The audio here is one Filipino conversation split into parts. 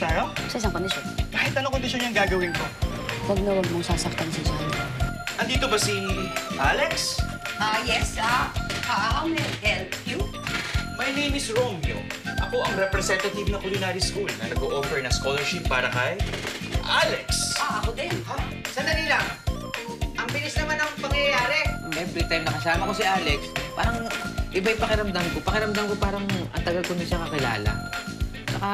isang araw? Sa isang kondisyon. Kahit anong kondisyon yung gagawin ko? Huwag na huwag mong sasaktan si Joan. Andito ba si Alex? Yes, how may I help you? My name is Romeo. Ako ang representative ng culinary school na nag-o-offer ng scholarship para kay Alex. Ako din. Ha? Sandali lang. Ang bilis naman ang pangyayari. Every time nakasama ko si Alex, parang iba'y pakiramdam ko. Pakiramdam ko parang ang tagal ko na siya kakilala. Saka,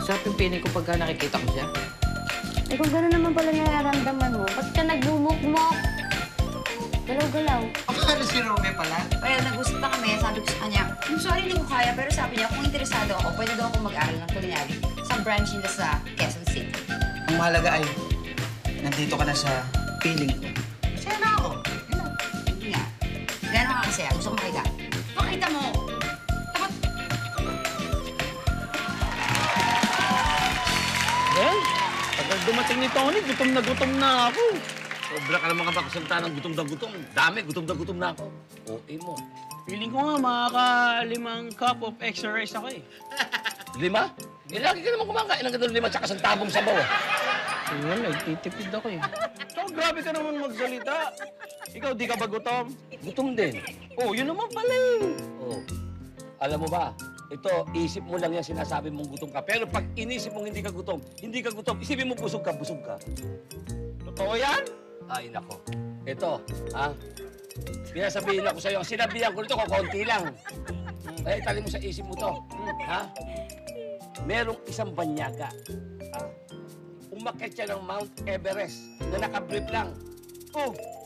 masarap yung piling ko pagka nakikita ko siya. Eh kung gano'n naman pala nararamdaman mo, ba't ka naglumukmok? Galaw-galaw. Ano si Romeo pala? Well, nag-usap na kami. Sabi ko sa kanya, I'm sorry, hindi ko kaya. Pero sabi niya, kung interesado ako, pwede daw akong mag-aral ng culinary sa branch nila sa Quezon City. Ang mahalaga ay, nandito ka na sa feeling ko. Masaya na ako. Hindi nga. Gano'n ka kasaya. Gusto ko makita. Makita mo. Tapos... Well, pag dumating ni Tony, gutom na ako. Sobra ka naman kapakasalita ng gutom na gutom. Dami, gutom na gutom na ako. Okay mo. Feeling ko nga, makaka-limang cup of extra rice ako eh. Lima? Eh, lagi ka naman kumakain ng ganun lima, tsaka isang tabong sabaw. Well, nagtitipid ako eh. So, grabe ka naman magsalita. Ikaw, di ka ba gutom? Gutom din. Oh, yun naman pala eh. Oh. Alam mo ba, ito, isip mo lang yan, sinasabi mong gutom ka. Pero pag inisip mong hindi ka gutom, isipin mo busog ka, busog ka. Totoo yan? Ay, nako. Ito, ha? Pinasabihin ako sa'yo. Sinabihan ko nito, kukunti lang. Eh, tali mo sa isip mo to. Ha? Merong isang banyaga. Ah, umakyat siya ng Mount Everest na nakabrip lang. Oh,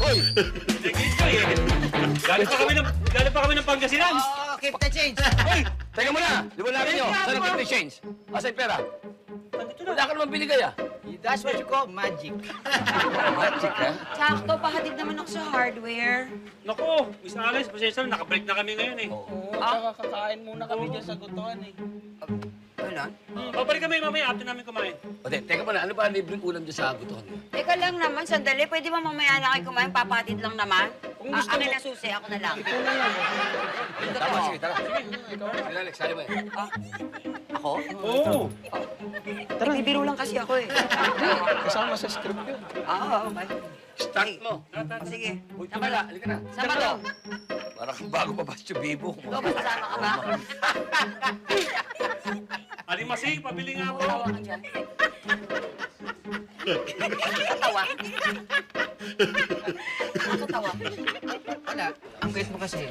Hoy! Galing pa kami ng Pangasinan. Oo, keep the change. Hoy! Teka mo na! Di ba namin nyo? Saan keep the change? Asa'y pera? Wala ka naman binigay ah. That's what you call magic. Magic, ha? Sakto, pahatid naman ako sa hardware. Naku, Miss Alice, pasensya na, nakabalik na kami ngayon eh. Oo, saka kakain muna kami dyan sa gutuan eh. Ano? Babalik kami mamaya, after namin kumain. O, teka pa na, ano ba libreng ulam dyan sa gutuan? Teka lang naman, sandali, pwede ba mamaya na kayo kumain? Papahatid lang naman? Kung gusto mo. Akin na susi, ako na lang. Ikaw na lang. Tama, sige, tara. Sige, Alex, sali ba yan? Ako? Oo. Tara. Bibiro lang kasi ako eh. Kasama sa script yun. Oo, okay. Start mo. Sige. Uy, tama na. Halika na. Sama to. Parang kang bago pa Basto Bibo. Ikaw, masasama ka ba? Alimasig, pabili nga po. Tawa ka dyan. Tatawa. Tatawa. Wala. Ang guys mo kasi.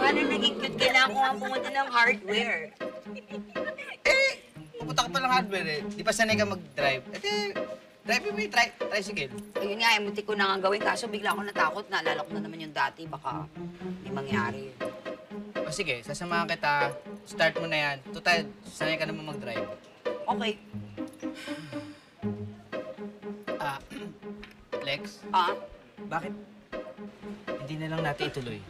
Paano naging cute? Kailangan ko ang pumunta ng hardware. Eh, pupunta ko pa ng hardware eh. Di pa sanay ka mag-drive. At eh, drive mo yung tricycle. Ayun nga, munti ko na nga gawin. Kaso bigla ako natakot. Naalala ko na naman yung dati. Baka may mangyari. O sige, sasamahan kita. Start mo na yan. Total, sanay ka naman mag-drive. Okay. Lex? Bakit hindi na lang natin ituloy?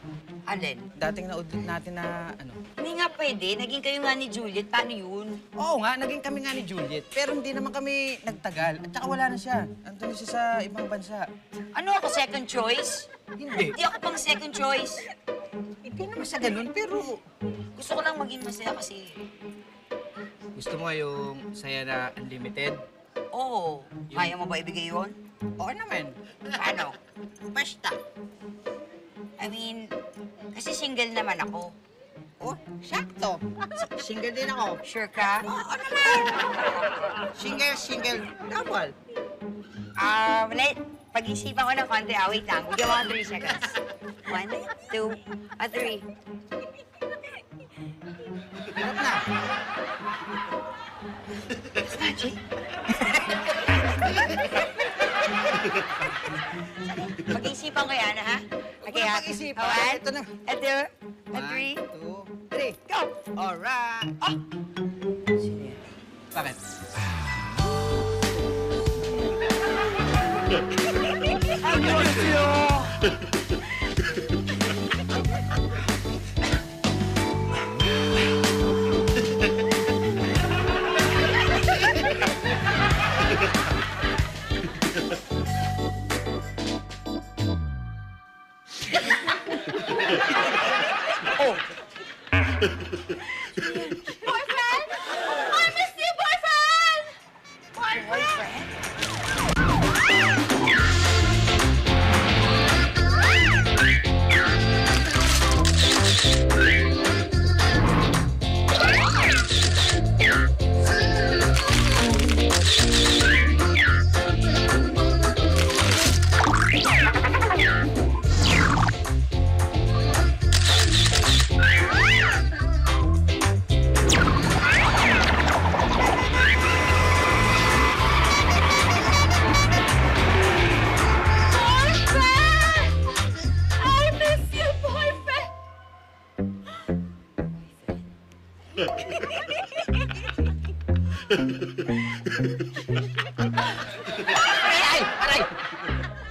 Alin? Dating na-audit natin na ano? Hindi nga pwede. Naging kayo nga ni Juliet. Paano yun? Oo nga, naging kami nga ni Juliet. Pero hindi naman kami nagtagal. At saka wala na siya. Andun siya sa ibang bansa. Ano ako, second choice? Hindi. Hindi ako pang second choice. Hindi naman sa ganun, pero... Gusto ko lang maging masaya kasi... Gusto mo yung saya na unlimited? Oo. Kaya mo ba ibigay yun? Oo naman. Ano? Basta. I mean, kasi single naman ako. Oh, sakto. Single din ako. Sure ka? Oo naman. Single. Double. Pag-isipan ko ng konti. Wait lang. Bigyan mo ako 3 seconds. 1, 2, 3. Harap na. It's magic. Pag-isipan ko yan, ha? Okay, ha? Pag-isipan. 1, 2, 3. Go! Alright! Oh! Sino yan? Bakit? Ano siyo? Oh. Boyfriend? I missed you, boyfriend! Boyfriend? Aray!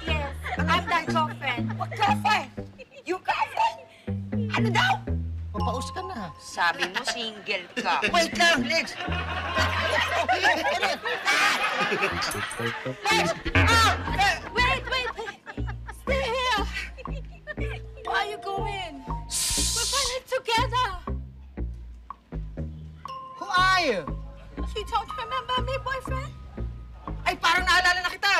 Yes, I'm that girlfriend. What girlfriend? You girlfriend? Ano daw? Papaus ka na. Sabi mo single ka. Wait lang, Lex! Lex! Oh! Wait, wait! Stay here! Why are you going? We're finally together! Who are you? You don't remember me, boyfriend? Ay, parang naalala na kita!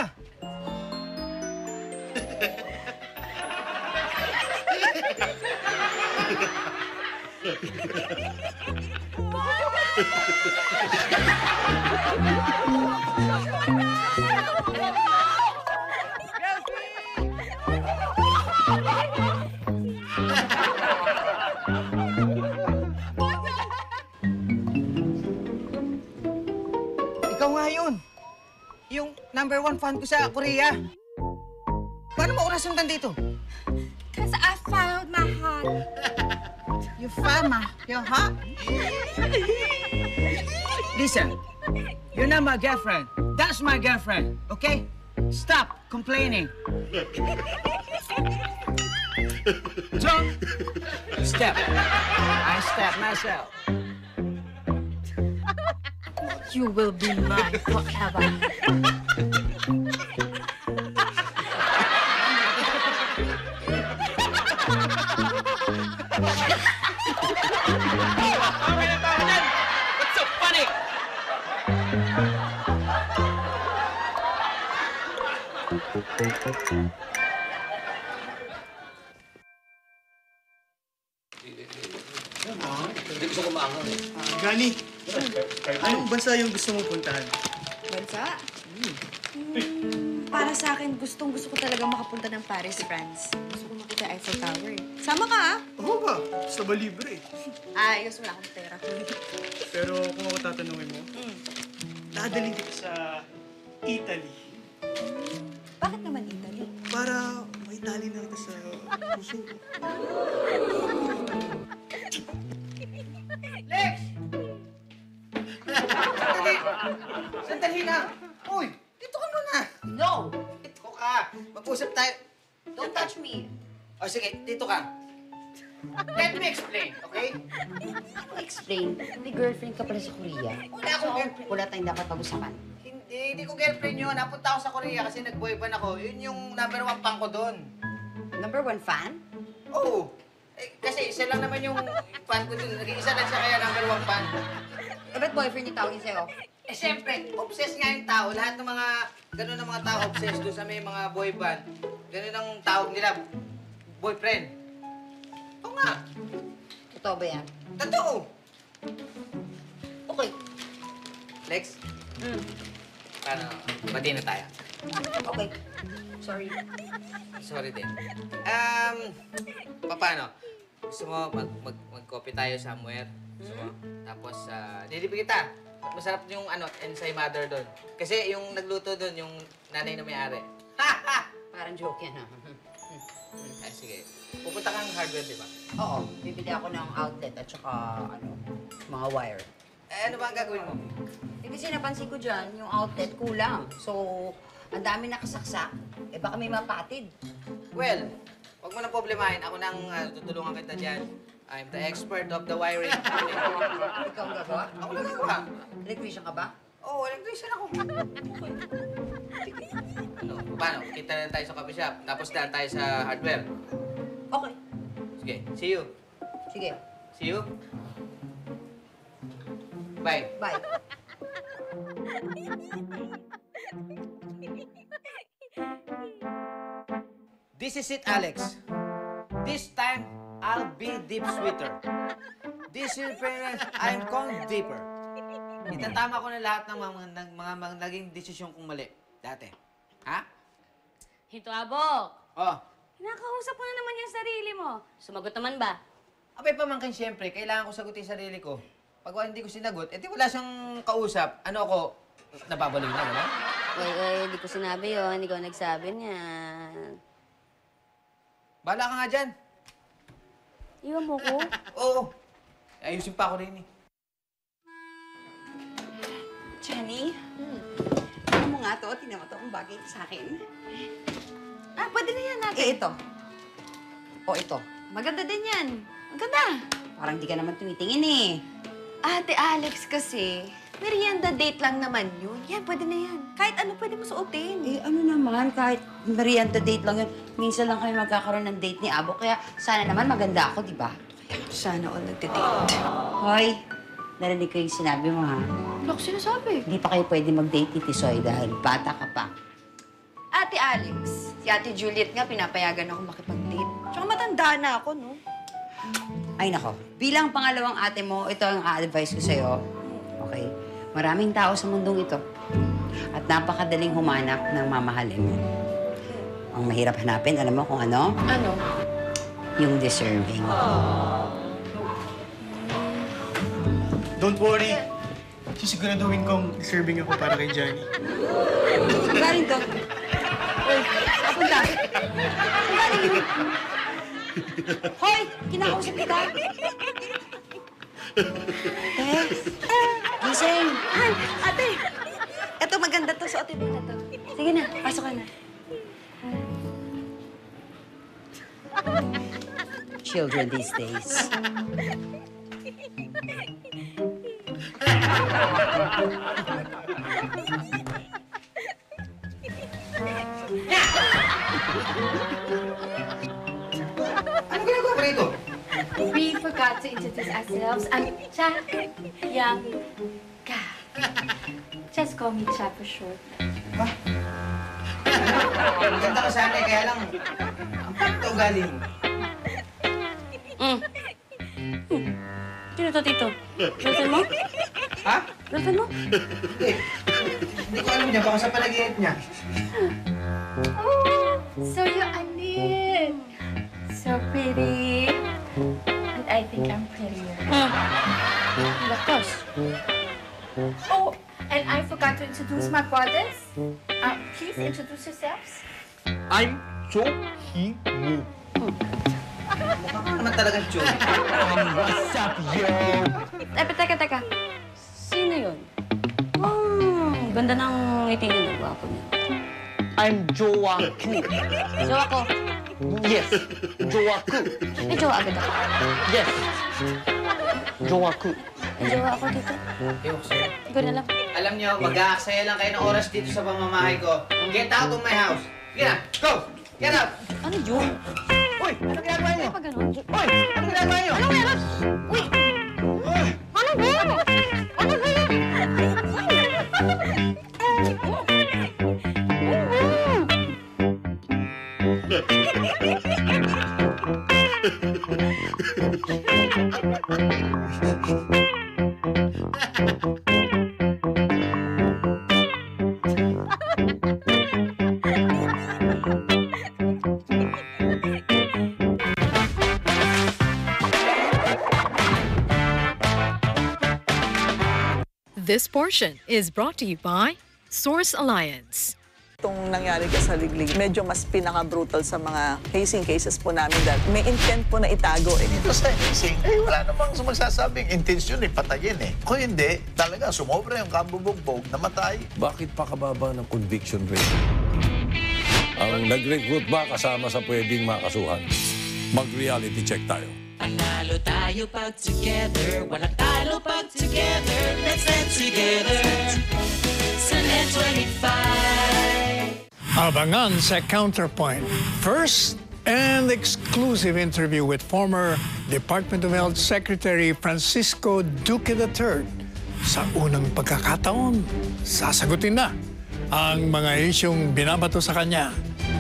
#1 fan ko sa Korea. Paano mo oras yung nandito? Because I found my heart. You found your heart? Listen, you're not my girlfriend. That's my girlfriend, okay? Stop complaining. Jump. Step. I step myself. You will be mine forever. What's so funny? Gani, anong bansa yung gusto mong puntahan? Bansa? Para sa akin, gusto ko talaga makapunta ng Paris, France. Gusto ko makita Eiffel Tower. Sama ka, ha? Oo ba? Gusto ba libre? Ayos, wala akong pera. Pero kung ako tatanungin mo, dadalhin kita sa Italy. Bakit naman Italy? Para maitali na kita sa puso ko. Lex! Sandali! Sandali na! Uy! Dito ka muna! No! Dito ka! Mag-usap tayo. Don't touch me. O sige, dito ka. Let me explain, okay? Explain? May girlfriend ka pala sa Korea. Wala akong girlfriend. Wala tayong dapat pag-usapan. Hindi ko girlfriend yun. Napunta ako sa Korea kasi nag-boyfriend ako. Yun yung #1 fan ko doon. #1 fan? Oo. Kasi isa lang naman yung fan ko doon. Nag-iisa lang siya kaya #1 fan. Eh, ba't boyfriend yung tawagin sa'yo? Eh, siyempre, obsessed nga yung tao. Lahat ng mga, ganun ang mga tao obsessed doon sa may mga boy band. Ganun ang tawag nila, boyfriend. Oo nga. Totoo ba yan? Totoo! Okay. Lex? Paano, bati na tayo? Okay. Sorry. Sorry din. Paano? Gusto mo mag-copy tayo somewhere? Gusto mo? Tapos, nilipin kita. Masarap yung ano, ensay mother doon. Kasi yung nagluto doon, yung nanay na may-ari. Ha! Parang joke yan, ha? Ay, sige. Pupunta kang hardware, di ba? Oo. Bibili ako ng outlet at saka, ano, mga wire. Eh, ano ba ang gagawin mo? Eh, kasi napansin ko dyan, yung outlet kulang. So, ang dami nakasaksak. Eh, baka may mapatid. Well, wag mo nang problemahin. Ako nang tutulungan kita dyan. I'm the expert of the wiring. Ikaw ang gagawa? Ako na gagawa. Electrician ka ba? Oo, electrician ako. Ano, paano? Kita na tayo sa coffee shop, tapos daan tayo sa hardware. Okay. Sige, see you. Sige. See you. Bye. Bye. This is it, Alex. This time, I'll be deep sweeter. This appearance, I'm going deeper. Itatama ko na lahat ng mga naging desisyon kong mali dati. Ha? Hito, Abok. Oh. Nakausap ko na naman yung sarili mo. Sumagot naman ba? Abay, pamangkin siyempre. Kailangan ko sagutin sarili ko. Pag hindi ko sinagot, eti wala siyang kausap. Ano ako? Nababaloy na, wala? Ay, hindi ko sinabi yun. Hindi ko nagsabi niya. Bala ka nga dyan. Iwan mo ko? Oo. Ayusin pa ako rin eh. Jenny? Ano mo nga to? Tingnan mo to kung bagay ito sa akin. Ah, pwede na yan natin. Eh, ito. O, ito. Maganda din yan. Maganda. Parang di ka naman tumitingin eh. Ate Alex kasi, merienda date lang naman yun. Yan, pwede na yan. Kahit ano pwede mo suotin. Eh, ano naman, kahit merienda date lang yun. Minsan lang kayo magkakaroon ng date ni Abo, kaya sana naman maganda ako, di ba? Sana all nagtidate. Hoy, narinig ko yung sinabi mo, ha? Ano ko sinasabi? Hindi pa kayo pwede mag-date ni Tisoy dahil bata ka pa. Ate Alex, si Ate Juliet nga pinapayagan ako makipag-date. Tsaka matanda na ako, no? Ay, nako. Bilang pangalawang ate mo, ito ang a-advise ko sa'yo. Okay? Maraming tao sa mundong ito. At napakadaling humanap ng mamahalin mo. Ang mahirap hanapin, alam mo kung ano? Ano? Yung deserving. Don't worry. Sisiguraduhin kong deserving ako para kay Johnny. Galing to. Uy, kapunta. Galing mo. Hoy, kinakausap kita. Tess, gising. Han, ate. Eto, maganda to. Suotin mo na to. Sige na, pasok ka na. Children these days. Ano ginagawa pa rito? We forgot to introduce ourselves. I'm Cha Yang-ka. Just call me Cha for short. Ba? Ganda ko sana, kaya lang ang punto galing. Sino to, Tito? Girlfriend mo? Ha? Girlfriend mo? Hindi ko alam niya. Baka sa palagiit niya. Oh, so you're Annette. So pretty. But I think I'm prettier. Of course. Oh, and I forgot to introduce my brothers. Please introduce yourselves. I'm Cho-hee-woo. Baka naman talaga, Cho. What's up, yo? Teka. Sino yun? Oh, ganda ng ngiti niya. Guwapo niya. I'm Joa Ku. Joa ko? Yes. Joa Ku. Eh, Joa agad ako. Yes. Joa Ku. Eh, Joa ako dito. Ayoko sa'yo. Ikaw na lang. Alam niyo, mag-aaksaya lang kayo ng oras dito sa pamamahay ko. Get out of my house. Sige na, go! Get out! Ano yun? Uy! Ano ginagawa niyo? Uy! Ano ginagawa niyo? Ano meron? Uy! Ano ba? Ano ba yun? This portion is brought to you by Source Alliance. Itong nangyari kasi sa Liglig, medyo mas pinaka-brutal sa mga hazing cases po namin dahil may intent po na itago eh. Dito sa hazing, eh wala namang magsasabing intention eh, patayin eh. Kung hindi, talaga sumobra yung kambubugbog, namatay. Bakit pa kababa ng conviction rate? Ang nag-recruit ba kasama sa pwedeng makasuhan? Mag-reality check tayo. Panalo tayo pag together, walang talo pag together, let's net together sa NET25. Abangan sa Counterpoint. First and exclusive. exclusive interview with former Department of Health Secretary Francisco Duque III. Sa unang pagkakataon, sasagutin na ang mga isyong binabato sa kanya.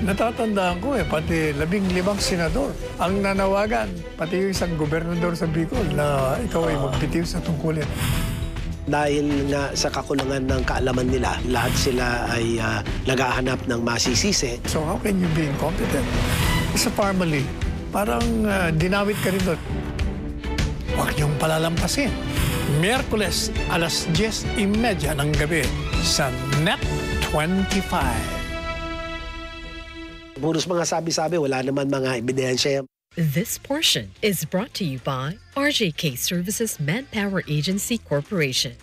Natatandaan ko pati 15 senador ang nanawagan, pati isang gobernador sa Bicol na ikaw ay magpitiw sa tungkulin. Dahil nga sa kakulangan ng kaalaman nila, lahat sila ay naghahanap ng masisisi. So how can you be incompetent? Sa family, parang dinawit ka rin doon. Huwag niyong palalampasin. Miyerkules, 10:30 ng gabi sa NET25. Puros mga sabi-sabi, wala naman mga ebidensya. This portion is brought to you by RJK Services Manpower Agency Corporation.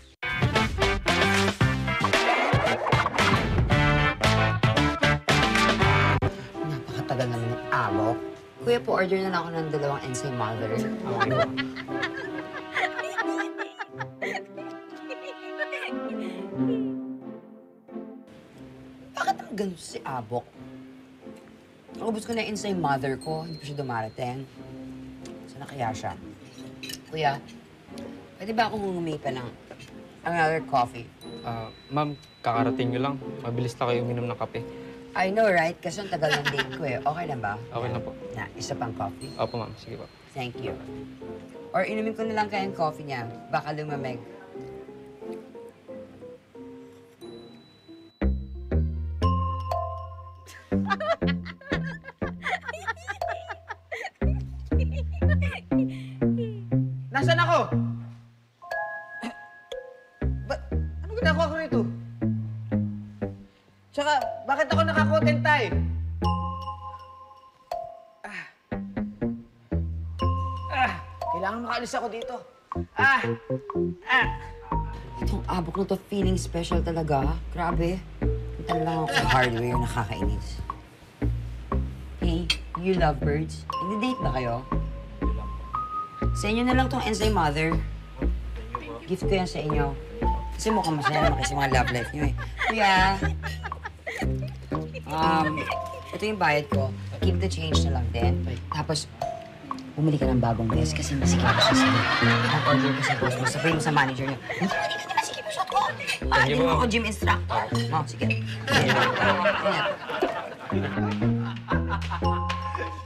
Napakatagal na ng alok. Kuya, po order na ako ng 2 enzyme mother. Bakit ang ganun si Abok? Nakubos ko na yun sa mother ko. Hindi pa siya dumarating. Sana kaya siya? Kuya, pwede ba akong humipa ng another coffee? Ma'am, kakarating nyo lang. Mabilis na kayo uminom ng kape. I know, right? Kasi ang tagal ng date ko Okay na ba? Okay na po. Na, isa pang coffee? Opo, ma'am. Sige po. Thank you. Or inumin ko na lang kayang coffee niya. Baka lumamig. Nasaan ako? Anong ginagawa ko rito? Tsaka, bakit ako nakakotentay? Kailangan makaalis ako dito. Itong abok na to, feeling special talaga. Grabe. Ito lang ako sa hardware, nakakainis. Hey, you lovebirds, nag-date ba kayo? Sa inyo na lang itong Ensay Mother. Gift ko yan sa inyo. Kasi mukhang masaya naman kasi mga love life nyo Kuya, ito yung bayad ko. Keep the change na lang din. Tapos, bumili ka ng bagong vest kasi masikip ko siya sa'yo. Nag-order ko sa boss mo, sabihin mo sa manager niyo. Hindi ka na masikip yung shot ko! Hindi mo ako gym instructor. Oh, sige.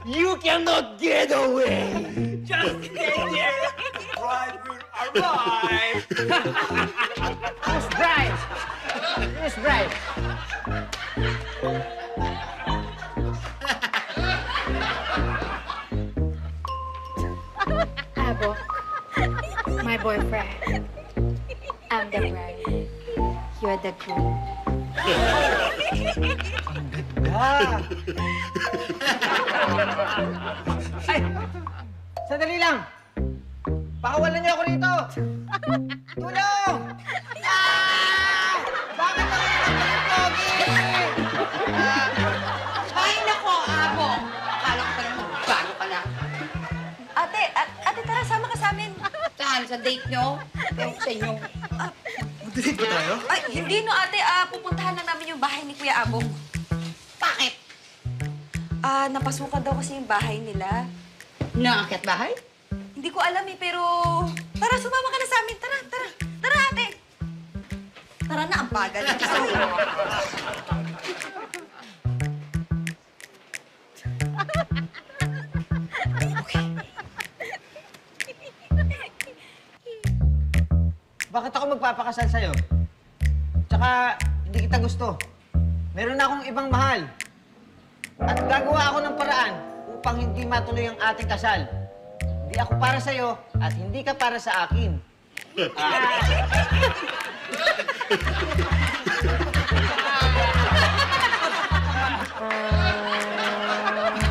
You cannot get away! Just stay there! Drive will arrive! Who's bright? Who's bright? Abok, my boyfriend. I'm the bride. You're the groom. Ang ganda! Ay! Sandali lang! Pakawalan niyo ako rito! Tulong! Bakit ako ng pogi? Ay, nako, Abo! Akala ko pala magbago ka na. Ate, tara, sama ka sa amin. Saan? Sa date niyo? Ewan ko sa inyo. Mag-date ba tayo? Ay, hindi no, ate. Pupuntahan lang namin yung bahay ni Kuya Abong. Bakit? Napasukan daw kasi yung bahay nila. Nakakyat bahay? Hindi ko alam pero... Tara, sumama ka na sa amin. Tara, tara. Tara, ate. Tara na, ang bagal. Okay. Bakit ako magpapakasal sa'yo? Tsaka, hindi kita gusto. Meron akong ibang mahal. At gagawa ako ng paraan upang hindi matuloy ang ating kasal. Hindi ako para sa'yo at hindi ka para sa akin.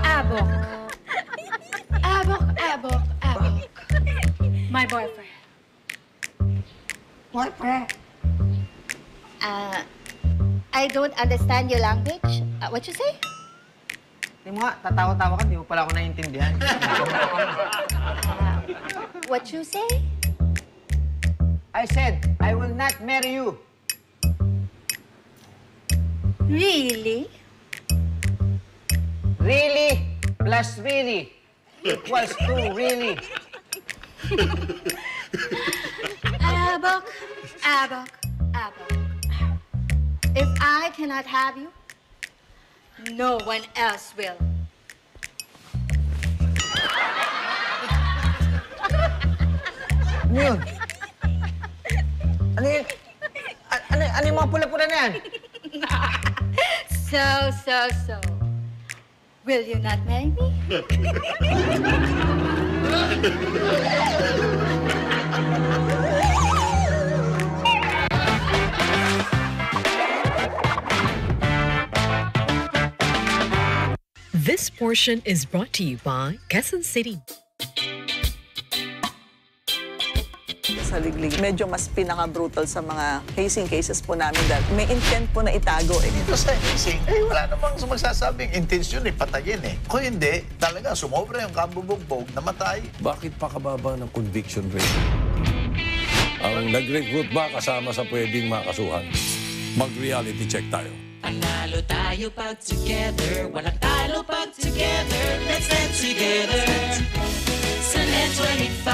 Abok. Abok, Abok, Abok. My boyfriend. Boyfriend? I don't understand your language. What you say? Hindi mo nga, tatawa-tawa ka, hindi mo pala ako naiintindihan. What you say? I said, I will not marry you. Really? Really plus really It was true, really. Abok, Abok, Abok. If I cannot have you, no one else will. Ano yun? Ano yun? Ano yung mga pula-pula na yan? So. Will you not marry me? This portion is brought to you by Quezon City. Sa Liglig, medyo mas pinaka-brutal sa mga hazing cases po namin dahil may intent po na itago eh. Dito sa hazing, eh wala namang sumasasabing intention eh, patayin eh. Kung hindi, talaga sumobra yung kambubugbog, namatay. Bakit pakababa ng conviction rate? Ang nag-recruit ba kasama sa pwedeng makasuhan? Mag-reality check tayo. Panalo tayo pag together, walang talo pag together, let's net together sa NET25.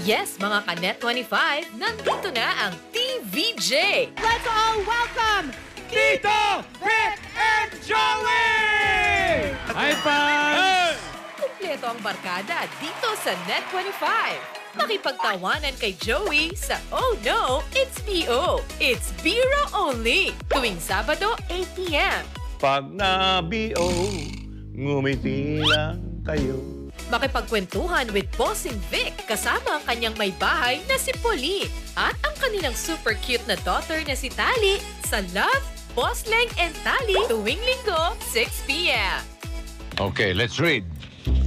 Yes, mga ka-NET25, nandito na ang TVJ! Let's all welcome Tito, Rick, and Joey! High five! Kompleto ang barkada dito sa NET25. Makipagtawanan kay Joey sa Oh No, It's B.O. It's Biro Only, tuwing Sabado, 8 p.m. Pag na B.O., ngumiti lang kayo. Makipagkwentuhan with Bossing Vic kasama ang kanyang may bahay na si Polly at ang kanilang super cute na daughter na si Tali sa Love, Boss Leng and Tali tuwing Linggo, 6 p.m. Okay, let's read.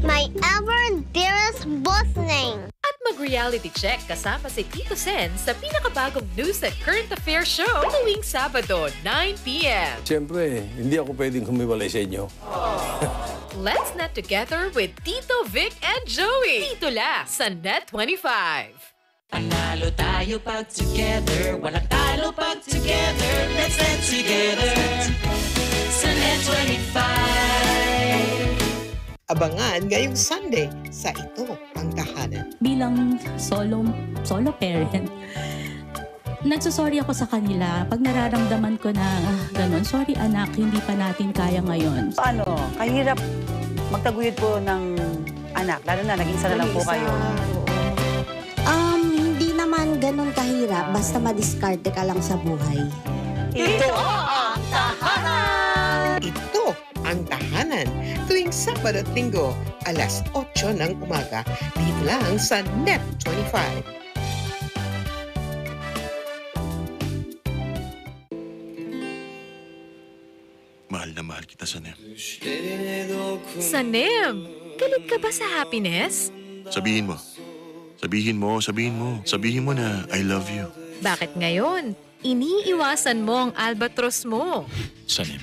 My ever dearest Boss Leng. At mag-reality check kasama si Tito Sen sa pinakabagong news at current affairs show tuwing Sabado, 9 p.m. Siyempre, hindi ako pwedeng humiwalay sa inyo. Let's net together with Tito, Vic, and Joey. Dito la sa NET25. Panalo tayo pag together, walang talo pag together. Let's net together sa NET25. Abangan ngayong Sunday sa Ito Ang Tahanan. Bilang solo parent, nagsasorry ako sa kanila pag nararamdaman ko na gano'n. Sorry anak, hindi pa natin kaya ngayon. Paano? Kahirap magtaguyod po ng anak, lalo na naging sana lang po kayo. Hindi naman gano'n kahirap, basta madiskarte ka lang sa buhay. Ito ang tahanan! Ito ang tahanan. Tuwing Sabado at Linggo, alas 8 ng umaga, dito lang sa NET25. Mahal na mahal kita, Sanem. Sanem, galit ka ba sa happiness? Sabihin mo na I love you. Bakit ngayon? Iniiwasan mo ang albatros mo. Sanem,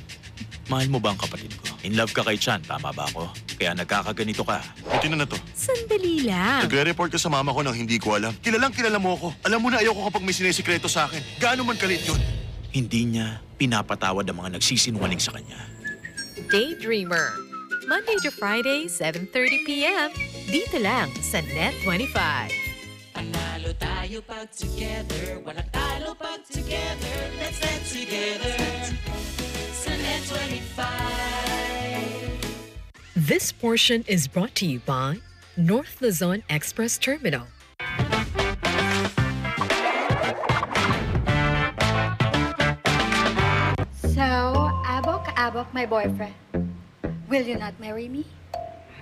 mahal mo ba ang kapatid ko? In love ka kay Chan, tama ba ako? Kaya nagkakaganito ka. Buti na to. Sandali lang. Nagre-report ka sa mama ko nang hindi ko alam. Kilala mo ako. Alam mo na ayaw ko kapag may sinisikreto sa akin. Gaano man kalit yun. Hindi niya pinapatawad ang mga nagsisinungaling sa kanya. Daydreamer. Monday to Friday, 7:30 p.m. Dito lang sa NET25. Panalo tayo pag together, walang talo pag together. Let's net together sa NET25. This portion is brought to you by North Luzon Express Terminal. So, Abok, my boyfriend, will you not marry me?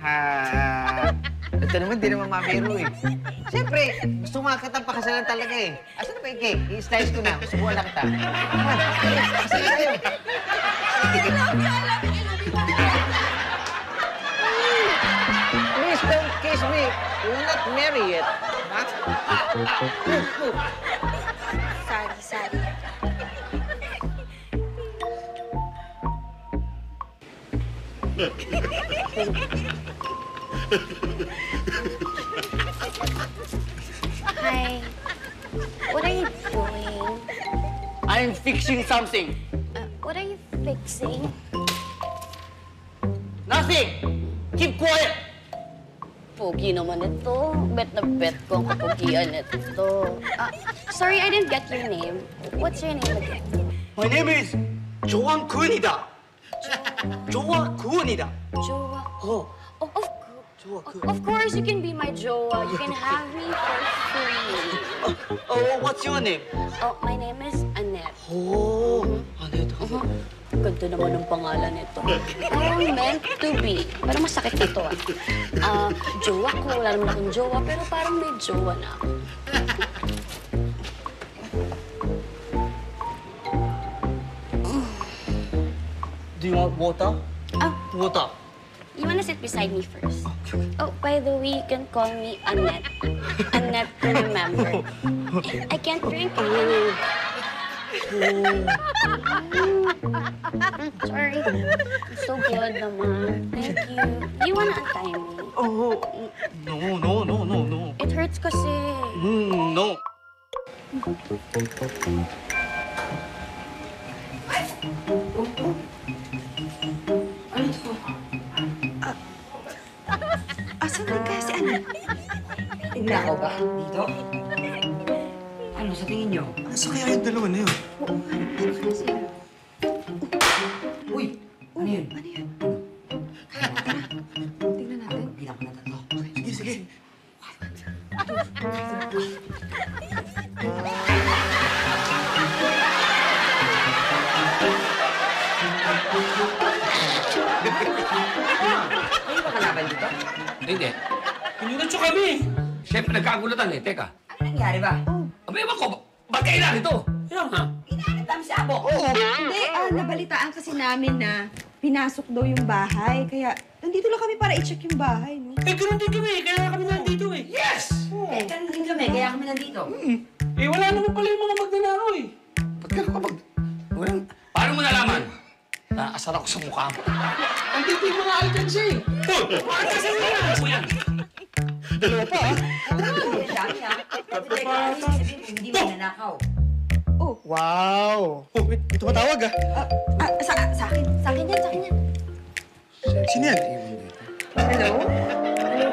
Ha! Ito naman, di naman mamiro eh. Siyempre, gusto makakatang pakasalan talaga eh. Asan na ba yung cake? I-slice ko na. Subuhan lang kita. Pakasalan tayo. Please don't kiss me. You will not marry yet. Ha? Sorry. Hi. What are you doing? I'm fixing something. What are you fixing? Nothing! Keep quiet! Pogi naman ito. Bet na bet ko ang kapogian ito. Sorry, I didn't get your name. What's your name again? My name is Joan Kunida. Joa Kunida. Joa. Oh. Of course, you can be my Joa. You can have me for free. What's your name? Oh, my name is Annette. Oh, Annette. Ganda naman ang pangalan nito. Parang meant to be. Parang masakit nito ah. Jowa ko, wala naman akong jowa, pero parang may jowa na ako. Do you want water? Water. You wanna sit beside me first? Oh, by the way, you can call me Annette. Annette, remember. I can't drink. Sorry. So good, naman. Thank you. You wanna untie me? Oh, no. It hurts kasi. No. Ano ito? Asan na kaya si Annette? Hindi ako ba? Dito? Ano sa tingin niyo? Asa kaya yung dalawa na yun? Oo nga. Ano na sila? Uy! Ano yun? Ano yun? Kaya, tara. Tingnan natin. Bilang ko na tatlo. Sige. Ano yung makalaban dito? Hindi. Pinunan siya kami. Siyempre nagkagulatan eh. Teka. Ano nangyari ba? Abay, ewan ko. Ba't kayo na nito? Ilang na? Inaanap namin si Abo. Oo. Hindi, nabalitaan kasi namin na pinasok daw yung bahay. Kaya nandito lang kami para i-check yung bahay. Eh, ganoon din kami eh. Kaya kami nandito eh. Yes! Eh, ganoon din kami. Kaya kami nandito. Eh, wala naman pala yung mga magnanaro eh. Ba't ganoon ka walang... Paano mo nalaman? Naasar ako sa mukha mo. Nandito yung mga alkansya eh. Mga alkansya mo yan! Ano yan? Dalawa pa ah. Dami ah. Tatlo pa ata. Hindi mo nanakaw. Oh. Wow. Oh, ito matawag ah. Sa akin yan. Sino yan? Hello? Hello.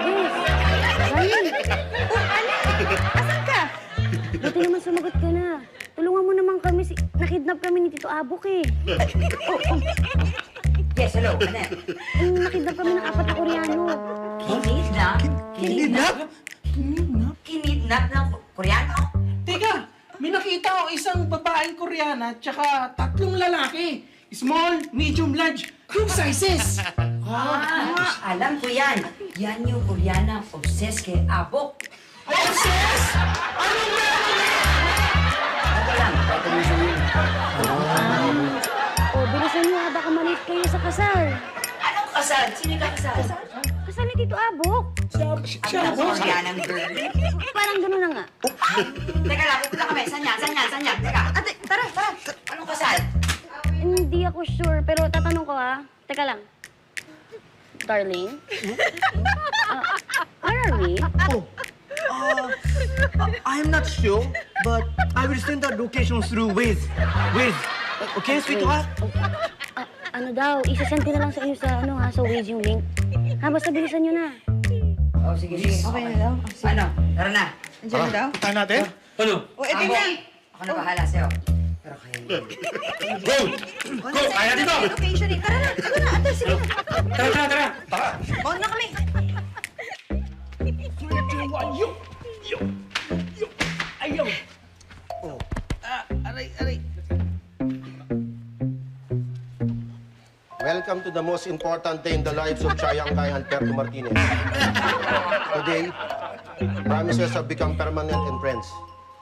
Oh, Alex! Asan ka? Buti naman sumagot ka na. Tulungan mo naman kami. Nakidnap kami ni Tito Abok eh. Yes, hello, Annette. Nakidnap kami ng 4 na Koreano. Kinidnap? Kinidnap ng Koreano? Teka, may nakita ko isang babaeng Koreana tsaka 3 lalaki. Small, medium, large, 2 sizes. Alam ko yan. Yan yung Koreana obsessed kay Abok. Obsessed? Ano ba? Ako lang, pwede mo sabihin. Bilisan niyo, baka malit kayo sa kasal. Anong kasal? Sino ka kasal? Kasal ni Tito Abok. Siya, Abok? Siya ng girl. Parang gano'n na nga. Teka lang, pupunta kami. Saan niya? Teka. Ate, tara. Anong kasal? Hindi ako sure, pero tatanong ko ha. Teka lang. Darling? Where are we? I'm not sure, but I will send that location through Waze. Okay, sweetheart? Ano daw, isasend ko na lang sa inyo sa, sa Waze yung link. Basta bilisan nyo na. Sige. Okay na daw. Ano? Tara na. Andiyan na daw. Tara natin? Ano? Ito na. Ako na bahala sa'yo. Pero kaya nyo. Go! Kaya dito! Location eh. Tara na. Ano na? Ate, sige na. Tara. Baka. Baon na kami. Ayaw! Aray. Welcome to the most important day in the lives of Chayangkay and Alberto Martinez. Today, promises have become permanent and friends,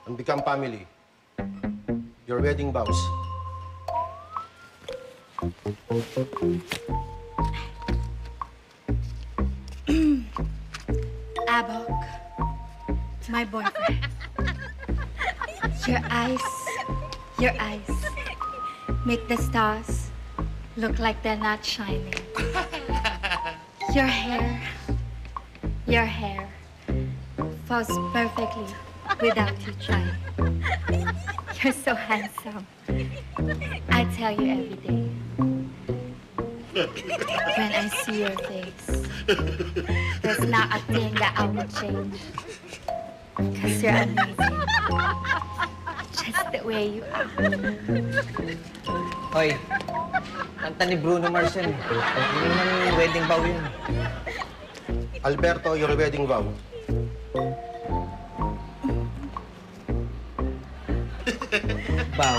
and become family. Your wedding vows. Abok, my boyfriend. Your eyes, make the stars look like they're not shining. Your hair falls perfectly without you trying. You're so handsome. I tell you every day when I see your face. There's not a thing that I would change. Because you're amazing. Just the way you are. Hoy, kanta ni Bruno Mars yun. Hindi naman wedding vow yun. Alberto, your wedding vow. Vow.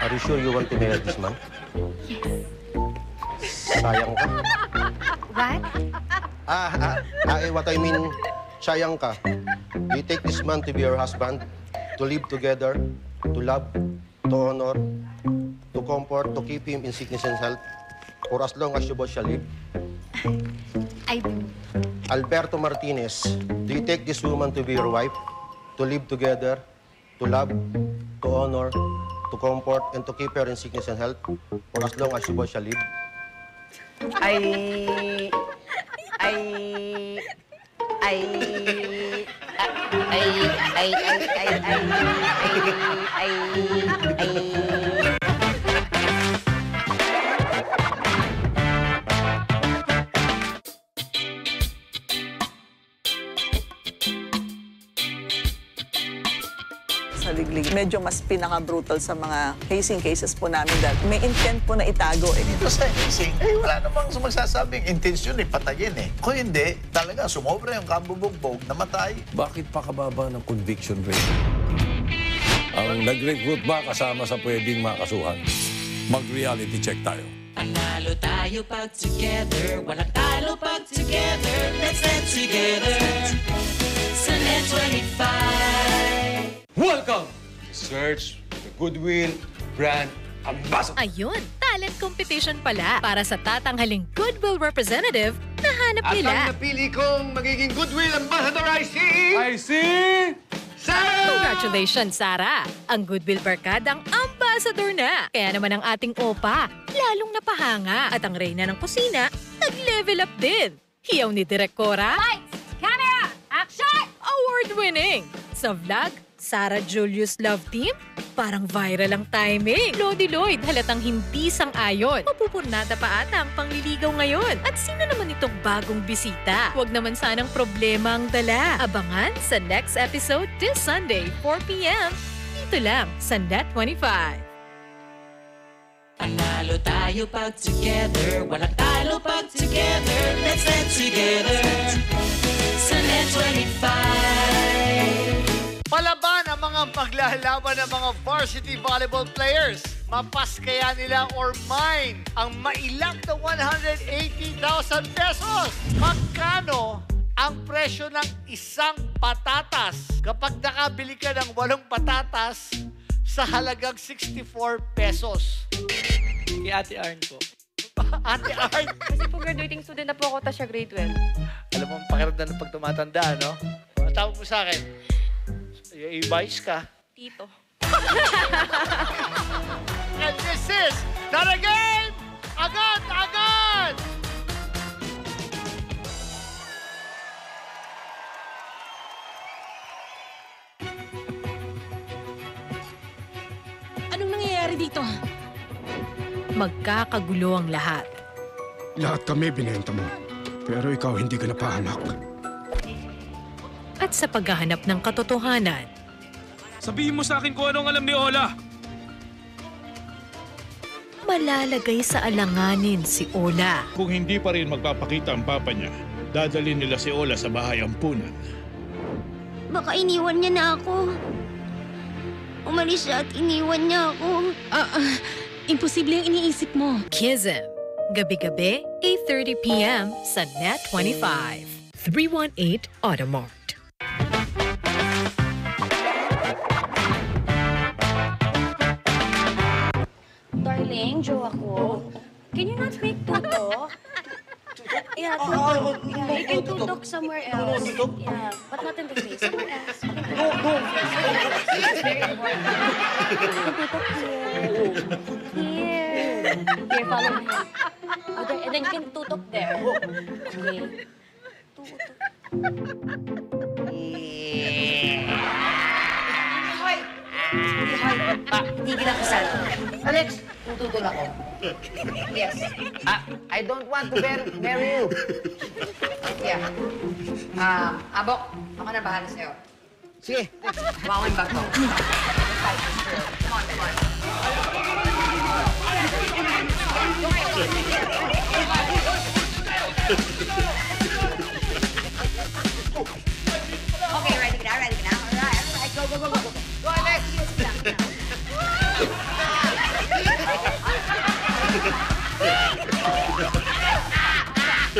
Are you sure you want to marry this man? Yes. Sayang ka. What? What I mean, sayang ka. You take this man to be your husband, to live together, to love, to honor, to comfort, to keep him in sickness and health, for as long as you both shall live. I do. Alberto Martinez, do you take this woman to be your wife, to live together, to love, to honor, to comfort, and to keep her in sickness and health, for as long as you both shall live? Medyo mas pinaka-brutal sa mga hazing cases po namin dahil may intent po na itago eh. Dito sa hazing, wala namang magsasabing intention eh, patayin eh. Kung hindi, talaga sumobra yung kabubugbog, namatay. Bakit pa kababa ng conviction rate? Ang nag-recruit ba kasama sa pwedeng makasuhan? Mag-reality check tayo. Panalo tayo pag together, walang talo pag together, let's net together sa NET25. Welcome! Search, the goodwill, brand, ambassador. Ayun, talent competition pala para sa tatanghaling goodwill representative na hanap nila. At ang napili kong magiging goodwill ambassador ay si... Ay si... Sarah! Congratulations, Sarah! Ang goodwill barkadang ambassador na. Kaya naman ang ating opa, lalong napahanga. At ang reyna ng kusina, nag-level up din. Hiyaw ni Direk Cora. Lights! Camera! Action! Award-winning! Sa vlog, Sarah Julius Love Team? Parang viral ang timing. Lodi Lloyd, halatang hindi sang-ayon. Mapupurnata pa ata ang pangliligaw ngayon. At sino naman itong bagong bisita? Huwag naman sanang problema ang dala. Abangan sa next episode this Sunday, 4 p.m. Dito lang sa NET25. Panalo tayo pag together. Walang talo pag together. Let's net together sa NET25. Palaban ang mga maglalaban ng mga varsity volleyball players. Mapas kaya nila or mine ang mailak na 180,000 pesos. Magkano ang presyo ng isang patatas? Kapag nakabili ka ng 8 patatas sa halagang 64 pesos. Kay Ate Arn po. Ate Arn? Kasi po graduating student na po ako, tas siya grade 12. Alam mo ang pakiramdam na pag tumatanda, no? Matawag mo sa akin. I-vice ka. Tito. And this is not a game! Agad! Agad! Anong nangyayari dito? Magkakagulo ang lahat. Lahat kami binenta mo. Pero ikaw hindi ka napahamak. At sa paghahanap ng katotohanan. Sabihin mo sa akin kung anong alam ni Ola. Malalagay sa alanganin si Ola. Kung hindi pa rin magpapakita ang papa niya, dadalhin nila si Ola sa bahay ampunan. Baka iniwan niya na ako. Umalis siya at iniwan niya ako. Imposible yung iniisip mo. Kism. Gabi-gabi, 8:30 p.m. sa NET25. 318 Automart. Darling, jowa ko. Can you not make tutok? Yeah, tutok. Yeah, you can tutok somewhere else. Yeah, but not in the face. Somewhere else. No. It's very important. Tutok here. Here, follow me. Okay, and then you can tutok there. Okay. Tutok. Hoy! Tigil ako sana. Alex, tututol ako. Yes. I don't want to marry you. Yeah. Abok, ako na bahala sa'yo. Sige. Bawa yung bag mo. Come on, come on. Okay, ready ka na? All right, go, go, go, go. Go, Alex.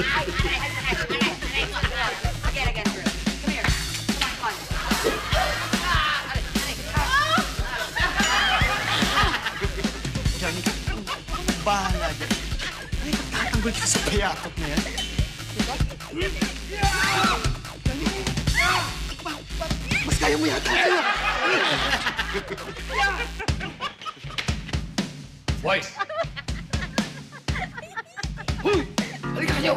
Again, through. Come here. Come on, Hoy! Halika kayo!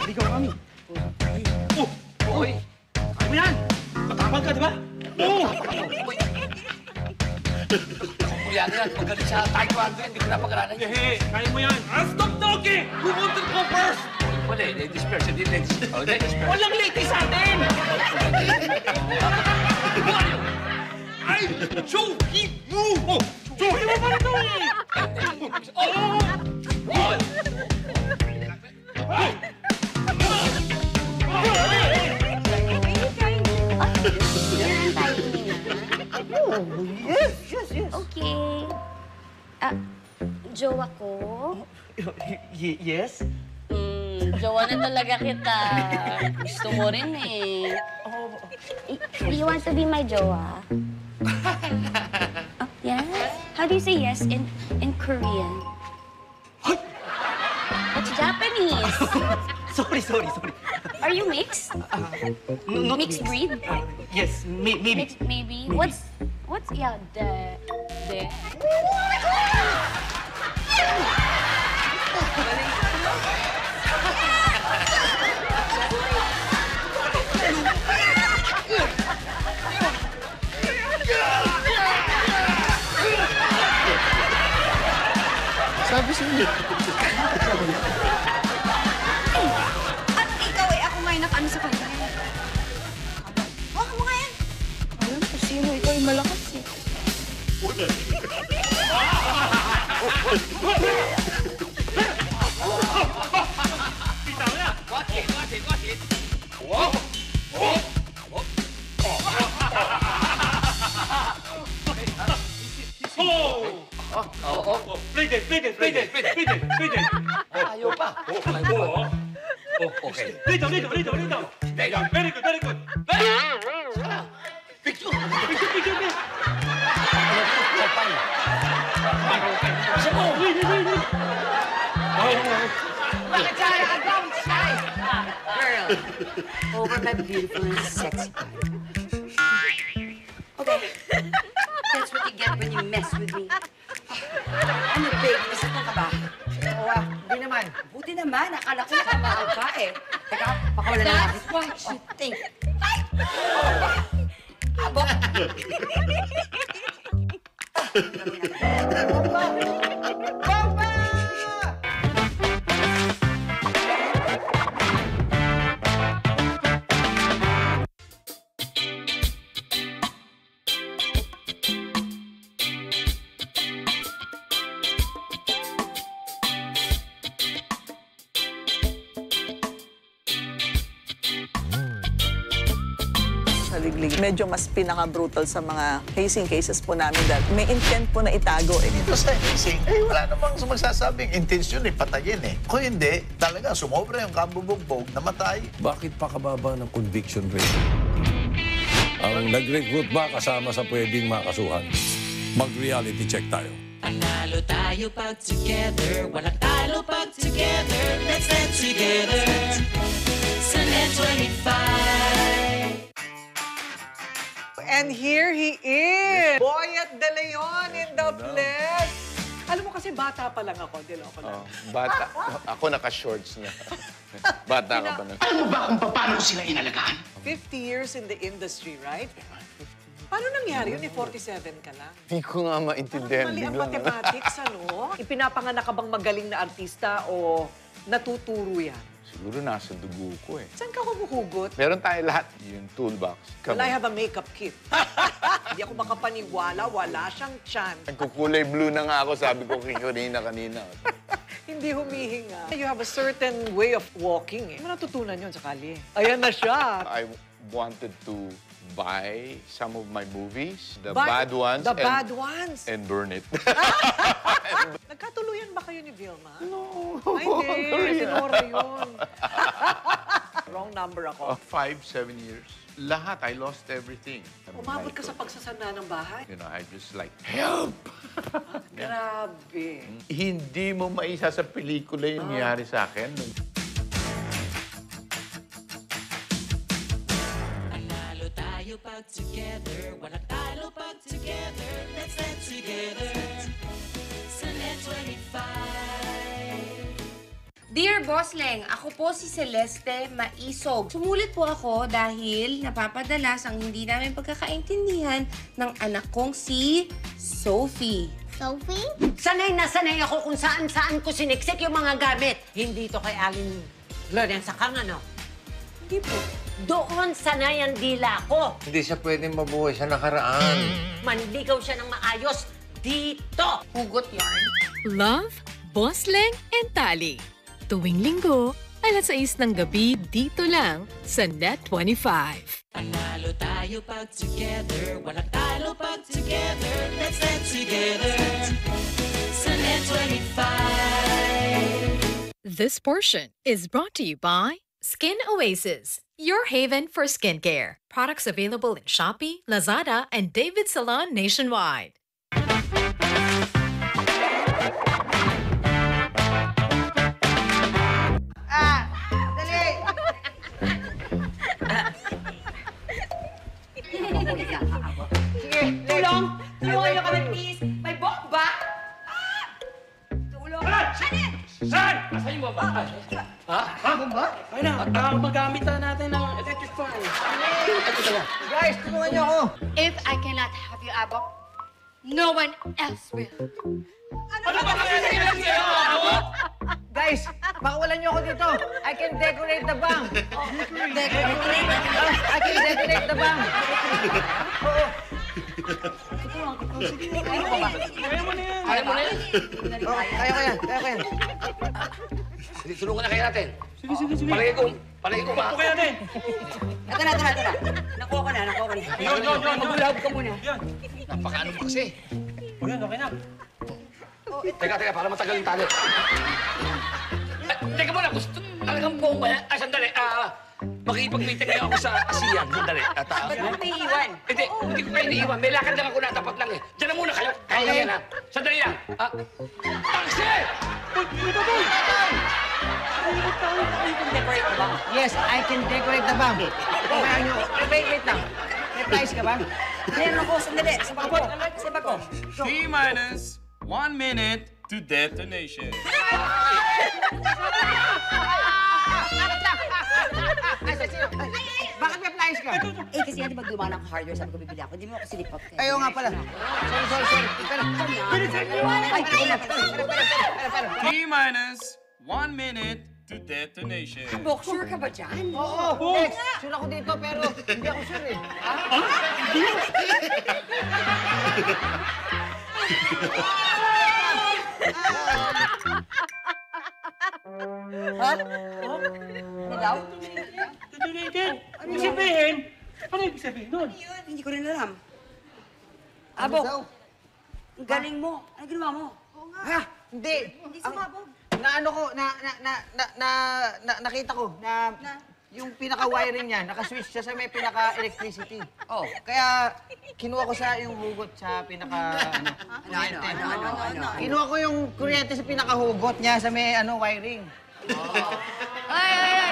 Halika kami. Oh! Hoy! Ano mo yan? Matapal ka, di ba? Oo! Kuya na yan. Pagaling sa Taekwondo, hindi ko napagalanan yun. Hehe! Kaya mo yan! Stop talking! We want to go first! Wala eh. Ladies first. Hindi ladies. Walang ladies sa atin! Ay! Cho-hee-woo! Oh! Cho-hee-woo pa rin ito! Okay. Jowa ko? Yes? Jowa na talaga kita. Gusto mo rin eh. You want to be my jowa? Yes? How do you say yes in Korean? What? That's Japanese. Sorry. Are you mixed? No, mixed breed? Yes, maybe. Mixed, maybe. What's yeah the? Sabi siya. At ikaw eh, ako ngayon nakano sa kanya. Baka mo ngayon. Alam ko sino, ikaw yung malakas eh. Pita mo na. Watch it. Oh. Play this. Ayaw pa. Okay. Dito. Very good. Picture. Wait. Bakit shy? Don't shy. Girl, over my beautiful and sexy body. Okay. That's what you get when you mess with me. Ano, babe? Isip na ka ba? Oo, hindi naman. Buti naman. Akala ko kamahal ka eh. Teka, pakawala na natin. That's what you think. Ay! Abok! Bomba! Medyo mas pinaka-brutal sa mga hazing cases po namin dahil may intent po na itago eh. Ito sa hazing, eh wala namang sumasasabing intensyon eh, patayin eh. Kung hindi, talaga sumobra yung kabubugbog, namatay. Bakit pakababa ng conviction rate? Ang nag-recruit ba kasama sa pwedeng makasuhan? Mag-reality check tayo. Panalo tayo pag together, walang talo pag together, let's get together sa NET25. And here he is! Boyet de Leon in the flesh! Alam mo kasi bata pa lang ako, di loko lang. Bata? Ako naka-shorts na. Bata ka ba na? Alam mo ba kung paano sila inalagaan? 50 years in the industry, right? Paano nangyari yun? 47 ka lang? Hindi ko nga maintindihan. Parang mali ang mathematics, ano? Ipinapanganak ka bang magaling na artista o natuturo yan? Siguro nasa dugo ko eh. Saan ka humuhugot? Meron tayo lahat. Yung toolbox. Well, I have a makeup kit. Hindi ako makapaniwala, wala siyang chan. Nagkukulay blue na nga ako, sabi ko kay Karina kanina. Hindi humihinga. You have a certain way of walking eh. Ano natutunan yun sakali? Ayan na siya. I wanted to buy some of my movies, the bad ones, and burn it. Nagkatuluyan ba kayo ni Vilma? No. Ay, hindi. Sinura yun. Wrong number ako. 5, 7 years. Lahat, I lost everything. Umabot ka sa pagsasanda ng bahay? You know, I just like, help! Grabe. Hindi mo maisa sa pelikula yung nangyari sa akin. Together, walang talo pag together, let's dance together sa NET25. Dear Boss Leng, ako po si Celeste Maisog. Sumulit po ako dahil napapadalas ang hindi namin pagkakaintindihan ng anak kong si Sophie. Sophie? Sanay na sanay ako kung saan-saan ko siniksik yung mga gamit. Hindi to kay Aline Lorenza kang ano? Hindi po. Doon sanay ang dila ko. Hindi siya pwedeng mabuhay sa nakaraan. Manligaw siya ng maayos dito. Hugot yan. Love, Boss Leng, and Tali. Tuwing Linggo, 6:00 ng gabi dito lang sa NET25. Panalo tayo pag together. Walang talo pag together. Let's dance together sa NET25. This portion is brought to you by Skin Oasis, your haven for skincare. Products available in Shopee, Lazada, and David Salon nationwide. Dali! Sige, tulong! Tulungan nyo kami, please! May book ba? Tulong! Annette! Saan? Asan yung bomba? Ha? Bomba? Kaya na, magamit na natin ng electric fan. Guys, tulungan niyo ako. If I cannot have you, Abok, no one else will. Ano ba nangyayari sa'yo, Abok? Guys, maulan niyo ako dito. I can decorate the bang. I can decorate the bang. Oo. Ayaw mo na yan. Kaya ko yan. Sulungan na kayo natin. Sige. Palagay ko ba? Ito na. Nakuha ko na. Yun. Mag-ulahab ka muna. Napakaano mo kasi. Okay na. Teka, para matagal yung talent. Teka muna, gusto. Talagang buong ba yan? Sandali. Makipag-meeting kayo ako sa ASEAN. Sandali. Ba't mo naiiwan? Hindi ko kayo naiiwan. May lakad lang ako na. Dapat lang eh. Diyan na muna kayo. Kaya na. Sandali lang. Taxi! Uy! You can decorate the bomb. Yes, I can decorate the bomb. Wait lang. May prize ka ba? Meron ako. Sandali. Sabak ko. T-1 minute to detonation. Bakit may flies ka? Eh, kasi natin magduwa ng hardware. Sabi ko, bibili ako. Hindi mo ako silipot. Ayaw nga pala. Sorry. Pala. T-1 minute to detonation. Abok, sure ka ba dyan? Oo. Next, sure ako dito, pero hindi ako sure eh. Ha? Nilaw? Detonated? Ano yung sabihin? Ano yung sabihin nun? Hindi ko rin alam. Abok, galing mo. Ano ginawa mo? Oo nga. Ha? Hindi. Hindi sumabog. Nakita ko na yung pinaka-wiring niya, nakaswitch siya sa may pinaka-electricity. Oo. Kaya kinuha ko sa yung hugot sa pinaka... Ano? Kinuha ko yung kuryente sa pinaka-hugot niya sa may wiring. Oo. Ay!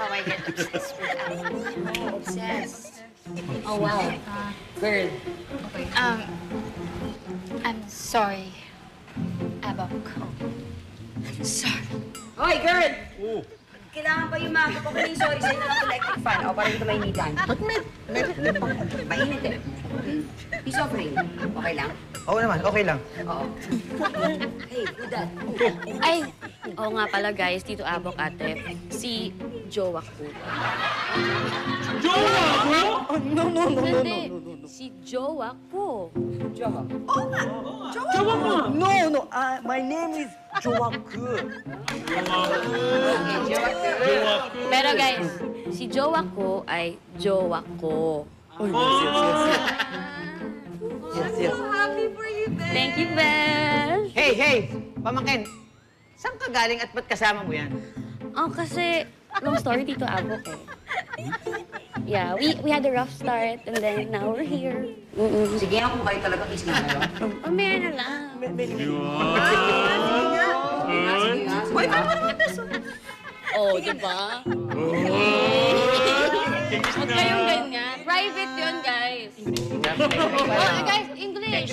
How I get obsessed with Aline. Obsessed. Oh, wow. Girl. Okay. I'm sorry, Abok. Sorry. Hoy, girl! Kailangan pa yung mako ko yung sorry sa'yo ng electric fan. O, parang ito mainitan. Ba't may pang... Mainit eh. Piece of rain. Okay lang? Oo naman, okay lang. Oo. Hey, Udan. Ay, oo nga pala guys, Tito Abok ate. Si Joa Ku. Joa Ku? No. Si Joa Ku. Joa. Oo nga. Joa Ku. No. My name is Joa Ku. Joa Ku. Pero guys, si Joa Ku ay Joa Ku. Oh, yes. I'm so happy for you, Besh. Thank you, Besh. Hey, pamangkin. Saan ka galing at ba't kasama mo yan? Oh, kasi long story, Tito Abok eh. Yeah, we had a rough start and then now we're here. Sige, ako kayo talaga kisling na lang. Oh, meron na lang. Sige nga. Uy, bakit mo na so? Oh, diba? Huwag kayong ganyan. Private yun, guys. Oh, guys, English.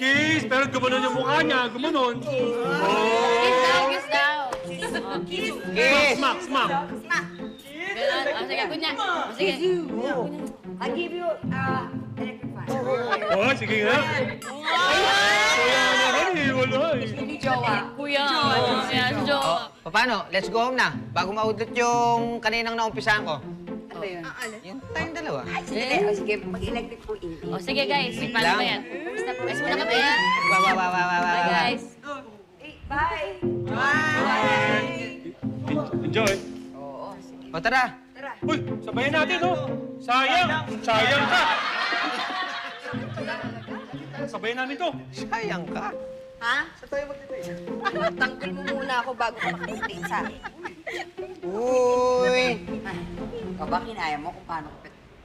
Kiss! Pero gumanon yung mukha niya. Gumanon. Kiss daw. Kiss. Smack. Ganon. O, sige, kunya. O, sige. I'll give you electric fan. O, sige nga. Kuya naman eh, wala eh. Hindi jowa. Kuya. Jowa. Paano? Let's go home na. Bago maudot yung kaninang naumpisaan ko. Ano ba yun? Yun, tayong dalawa. Ay, sige, mag-electric po hindi. O, sige guys, paano ba yan? Guys, muna ka ba yan? Bye guys. Bye. Bye. Enjoy. Oo, sige. O, tara. Uy, sabayan natin, o. Sayang ka. Sabayan namin to. Sayang ka? Ha? Sa tayo magtitay. Tanggal mo muna ako bago ka makitay sa akin. Uy! Ikaw ba kinaya mo kung paano ko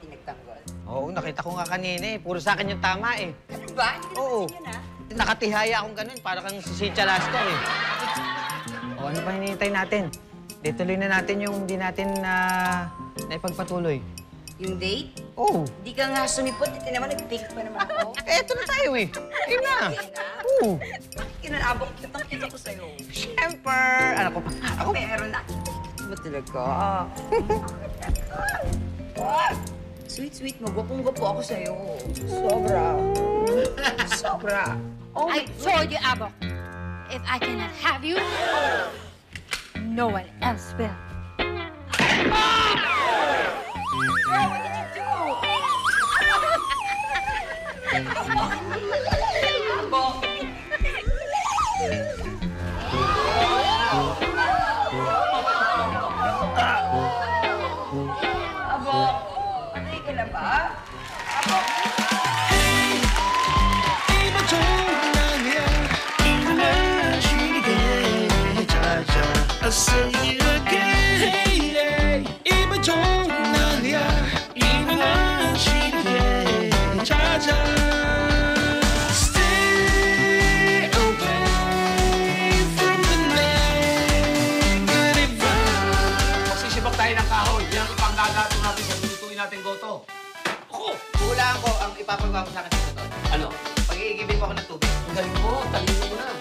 pinagtanggol? Oo, nakita ko nga kanina eh. Puro sa akin yung tama eh. Ano ba? Hindi napansin yun ah. Nakatihaya akong ganun. Para kang si Cynthia Lauper eh. O, ano ba hinihintay natin? Detuloy na natin yung hindi natin naipagpatuloy. Yung date? Oo. Hindi ka nga sumipot. Ito naman, nag-take pa naman ako. Eto na tayo eh. Ayun na. Oo. Kinalabok, kitang-kita ko sa'yo. Siyempre. Ano ko pa? Ako meron na. Ba't talaga? Sweet, magwapong-gapo ako sa'yo. Sobra. I told you, Abok. If I cannot have you, no one else will. What did you do? Abok, patay ka na ba? Abok! I'll see you again. Kulaan ko ang ipapagawa ko sa akin sa totoo. Ano? Pag-iigibin ko ako ng tubig. Ang galing mo, talino mo na.